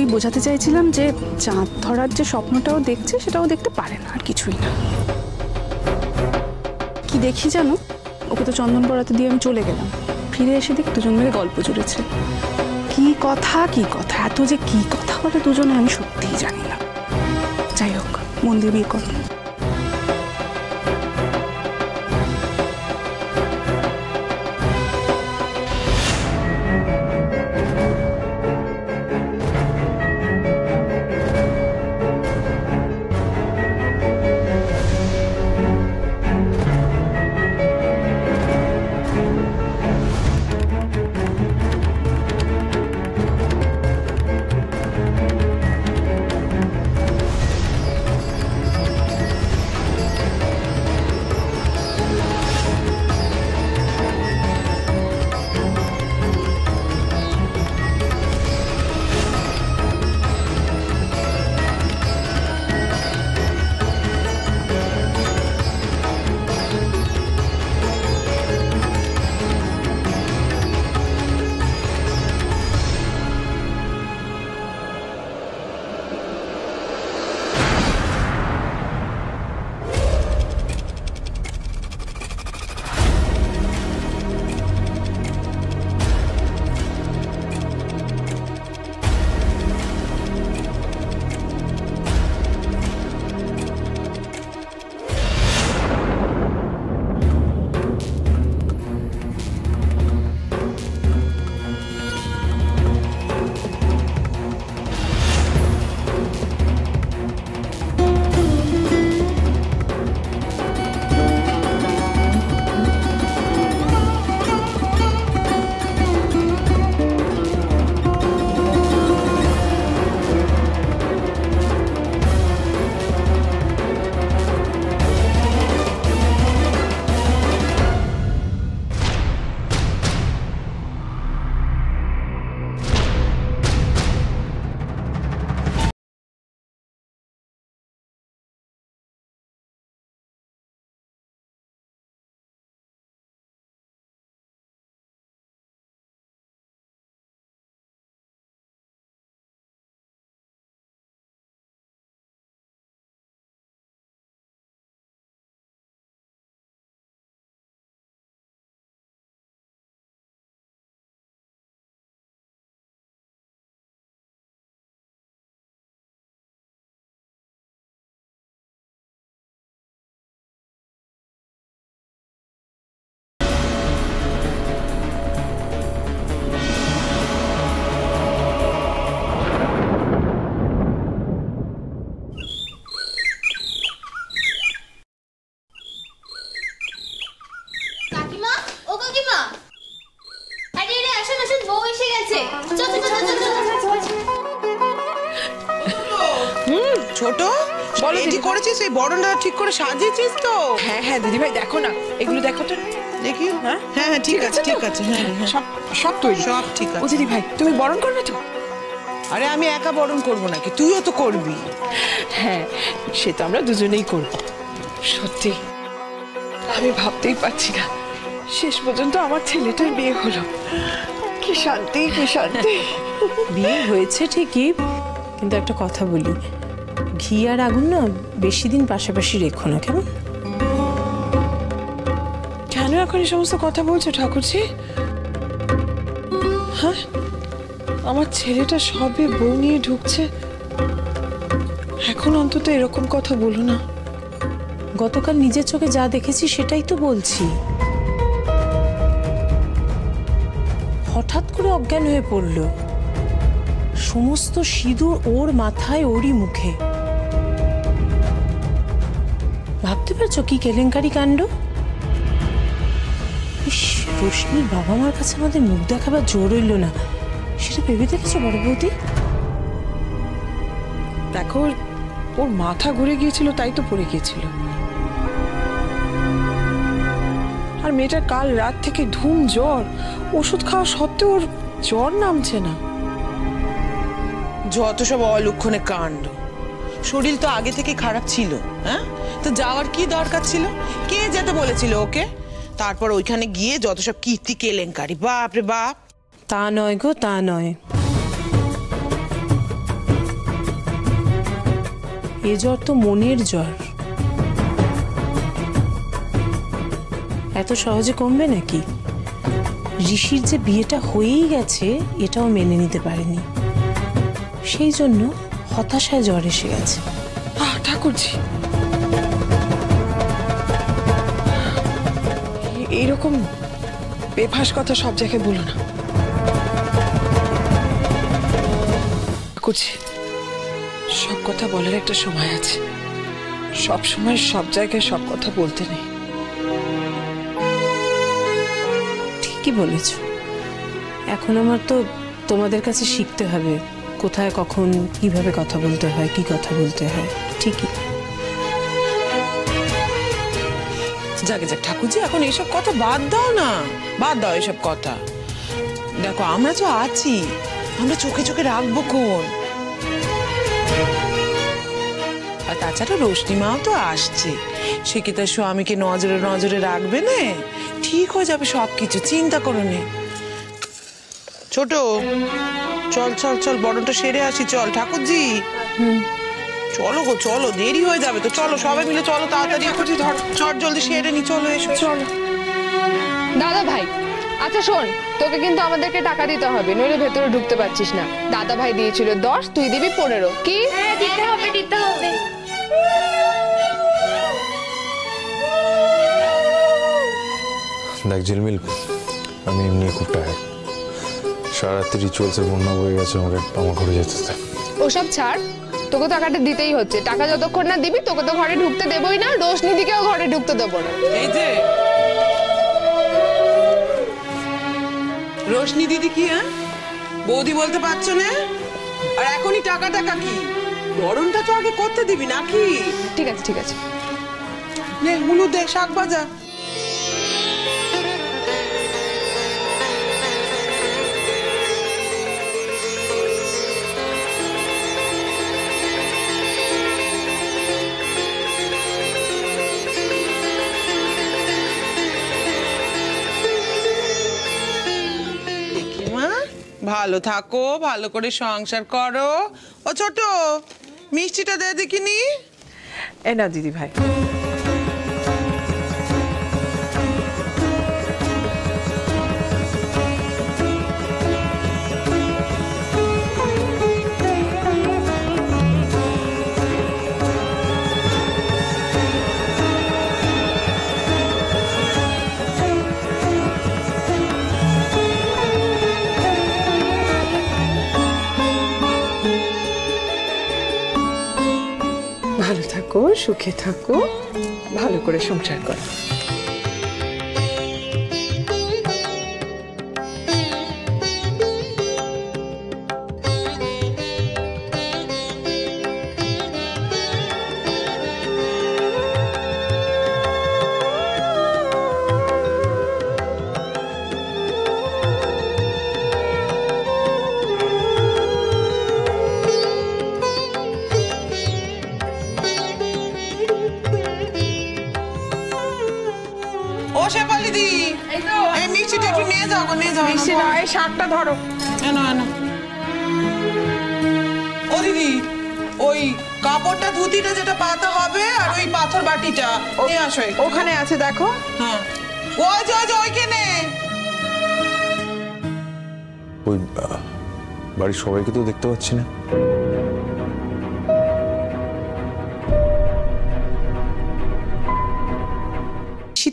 এইটুকুই বোঝাতে চাইছিলাম যে চাঁদ ধরার যে স্বপ্নটাও দেখছে সেটাও দেখতে পারে না আর কিছুই না। কি দেখি জানো, ওকে তো চন্দন পড়াতে দিয়ে আমি চলে গেলাম, ফিরে এসে দেখি দুজন মিলে গল্প জুড়েছে। কি কথা এত যে কি কথা বলে দুজনে আমি সত্যিই জানি না। যাই হোক, মন দিয়ে বিয়ে কর। ছোট বলো কি করেছিস? এই বড়টা ঠিক করে সাজিয়েছিস তো? হ্যাঁ হ্যাঁ দিদি ভাই, দেখো না এগুলো, দেখো তো দেখি। হ্যাঁ হ্যাঁ ঠিক আছে হ্যাঁ সব তৈরি, সব ঠিক আছে। ও দিদি ভাই, তুমি বরণ করবে তো? আরে আমি একা বরণ করব নাকি, তুইও তো করবি। হ্যাঁ সে তো আমরা দুজনেই করব। সত্যি আমি ভাবতেই পারছি না শেষ পর্যন্ত আমার ছেলেটার বিয়ে হলো। কি শান্তি, কি শান্তি। বিয়ে হয়েছে ঠিকই, কিন্তু একটা কথা বলি, ঘি আর আগুন না বেশি দিন পাশাপাশি রেখো না। কেমন কেন এখন এই সমস্ত কথা বলছো ঠাকুরজি? হ্যাঁ আমার ছেলেটা সবে বউ নিয়ে ঢুকছে, এখন অন্তত এরকম কথা বলো না। গতকাল নিজের চোখে যা দেখেছি সেটাই তো বলছি। হঠাৎ করে অজ্ঞান হয়ে পড়লো, সমস্ত সিঁদুর ওর মাথায় ওরই মুখে। ভাবতে পারছো কি কেলেঙ্কারি কাণ্ড! রোশনির বাবা মার কাছে আমাদের মুখ দেখাবার জোর হইল না, সেটা ভেবে দেখেছো বড় বৌদি? দেখো ওর মাথা ঘুরে গিয়েছিল, তাই তো পড়ে গিয়েছিল। আর মেয়েটার কাল রাত থেকে ধুম জ্বর, ওষুধ খাওয়া সত্ত্বেও ওর জ্বর নামছে না। যত সব অলক্ষণে কাণ্ড, শরীর তো আগে থেকে খারাপ ছিল। হ্যাঁ তো যাওয়ার কি দরকার ছিল, কে যেতে বলেছিল ওকে? তারপর ওইখানে গিয়ে যত সব কীর্তি কেলেঙ্কারি, বাপরে বাপ। তা নয় গো, তা নয়, ए ज्वर तो मनेर ज्वर एत सहजे कमबे नाकि ऋषिर जे बियेटा होयेई गेछे एटाओ मेने निते पारेनि सेई जोन्नो हताशाय ज्वर एसे गेछे। आह ठाकुरजी एई रकम बेफास कथा सब जायगाय बोलो ना ठाकुरजी सब कथा बोलार एक समय आछे सब समय सब जायगाय सब कथा बोलते नेई। ঠিকই বলেছো এখন আমার তো তোমাদের কাছে শিখতে হবে কোথায় কখন কিভাবে কথা বলতে হয় কি কথা বলতে হয়। ঠিকই যাকে যাক ঠাকুরজি এখন এইসব কথা বাদ দাও না বাদ দাও এইসব কথা। দেখো আমরা তো আছি আমরা চোখে চোখে রাখবো কোন আর তাছাড়া রোশনি মাও তো আসছে সে কি তার স্বামীকে নজরে নজরে রাখবে না ठीक हो जाए सबकिছু চিন্তা করো না। ছোট चल चल चल বড়টা সেরে আসি চল ঠাকুরজি চলো গো চলো দেরি হয়ে যাবে তো চলো সবাই মিলে চলো তাড়াতাড়ি করছি চট জলদি সেরে নি চলো এসো চলো। দাদা ভাই আচ্ছা শোন তোকে কিন্তু আমাদেরকে টাকা দিতে হবে নইলে ভেতরে ঢুকতে পারছিস না। দাদা ভাই দিয়েছিল 10 তুই দিবি 15 কি? হ্যাঁ দিতে হবে देख झिलमिल खूब टायर्ड सारा रात रिचुअल्स बन्ना हो गए ओ सब छाड़ তোকে তো টাকাটা দিতেই হচ্ছে টাকা যতক্ষণ না দিবি তোকে তো ঘরে ঢুকতে দেবই না রোশনি দিকেও ঘরে ঢুকতে দেবো না। এই যে রোশনি দিদি কি হ্যাঁ বৌদি বলতে পারছো না আর এখনই টাকা টাকা কি গরমটা তো আগে করতে দিবি নাকি? ঠিক আছে নে মুলু দে শাক বাজার ভালো থাকো ভালো করে সংসার করো। ও ছোট মিষ্টিটা দে দেখিনি এ না দিদি ভাই ভালো থাকো সুখে থাকো ভালো করে সংসার করো। সবাইকে তো দেখতে পাচ্ছি না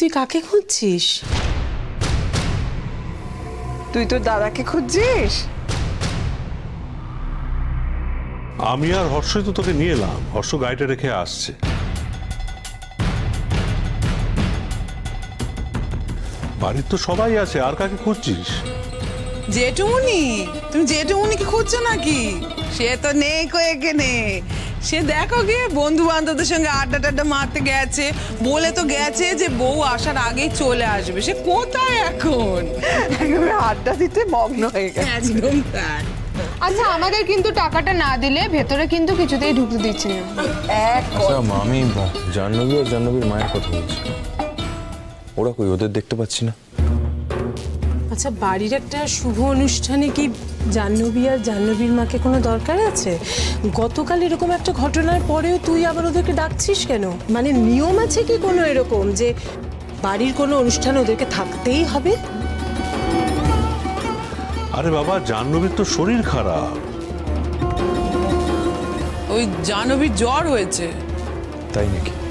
তুই কাকে খুঁজছিস? তুই তোর দাদাকে খুঁজছিস? আমি আর হর্ষই তো তোকে নিয়ে এলাম হর্ষ গাড়িটা রেখে আসছে বাড়ির তো সবাই আছে আর কাকে খুঁজছিস? জেঠুমনি তুমি জেঠুমনিকে খুঁজছো নাকি? সে তো নেই কয়েকখানে সে দেখো গিয়ে বন্ধু বান্ধবদের সঙ্গে আড্ডা টাড্ডা মারতে গেছে বলে তো গেছে যে বউ আসার আগেই চলে আসবে সে কোথায় এখন একেবারে আড্ডা দিতে মগ্ন হয়ে গেছে একদম তাই। আচ্ছা আমাদের কিন্তু টাকাটা না দিলে ভেতরে কিন্তু কিছুতেই ঢুকতে দিচ্ছে না। আচ্ছা মামি জাহ্নবী আর জাহ্নবীর মায়ের কথা বলছি ওরা কই ওদের দেখতে পাচ্ছি না अच्छा बाड़ीर एक शुभ अनुष्ठाने कि जाह्नवी और जाह्नवीर माँ के कोनो दरकार आछे? गतकाल एरकम एक घटनार परेओ तुई आबार ओदेरके डाकछिस केन? माने नियम आछे कि कोनो एरकम जे बाड़ीर कोनो अनुष्ठाने ओदेरके थाकतेई होबे? अरे बाबा जाह्नवीर तो शरीर खराब, ओई जाह्नवीर ज्वर होयेछे। ताई नाकि?